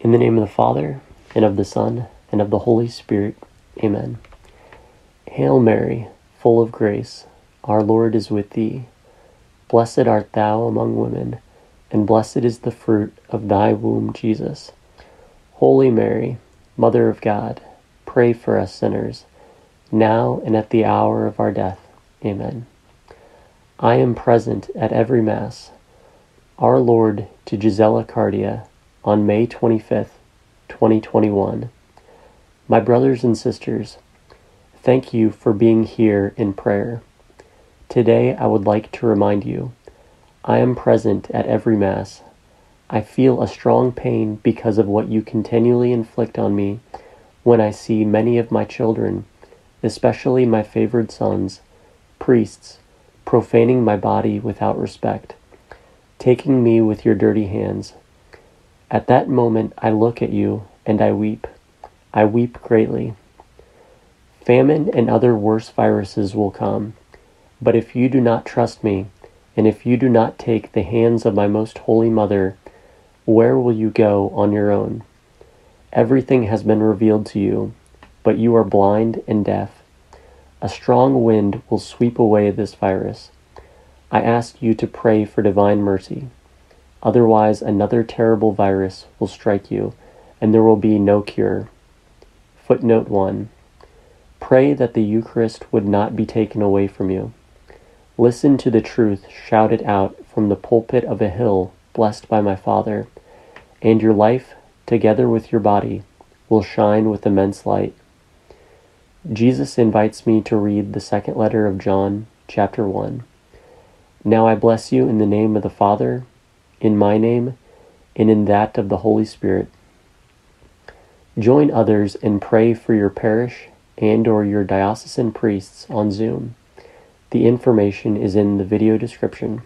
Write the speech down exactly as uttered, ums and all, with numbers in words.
In the name of the Father, and of the Son, and of the Holy Spirit. Amen. Hail Mary, full of grace, our Lord is with thee. Blessed art thou among women, and blessed is the fruit of thy womb, Jesus. Holy Mary, Mother of God, pray for us sinners, now and at the hour of our death. Amen. I am present at every Mass. Our Lord to Gisella Cardia, on May twenty-fifth, twenty twenty-one. My brothers and sisters, thank you for being here in prayer. Today I would like to remind you, I am present at every Mass. I feel a strong pain because of what you continually inflict on me when I see many of my children, especially my favored sons, priests, profaning my body without respect, taking me with your dirty hands. At that moment, I look at you, and I weep. I weep greatly. Famine and other worse viruses will come, but if you do not trust me, and if you do not take the hands of my Most Holy Mother, where will you go on your own? Everything has been revealed to you, but you are blind and deaf. A strong wind will sweep away this virus. I ask you to pray for divine mercy. Otherwise, another terrible virus will strike you, and there will be no cure. Footnote one. Pray that the Eucharist would not be taken away from you. Listen to the truth shouted out from the pulpit of a hill blessed by my Father, and your life, together with your body, will shine with immense light. Jesus invites me to read the second letter of John, chapter one. Now I bless you in the name of the Father, in my name, and in that of the Holy Spirit. Join others and pray for your parish and or your diocesan priests on Zoom. The information is in the video description.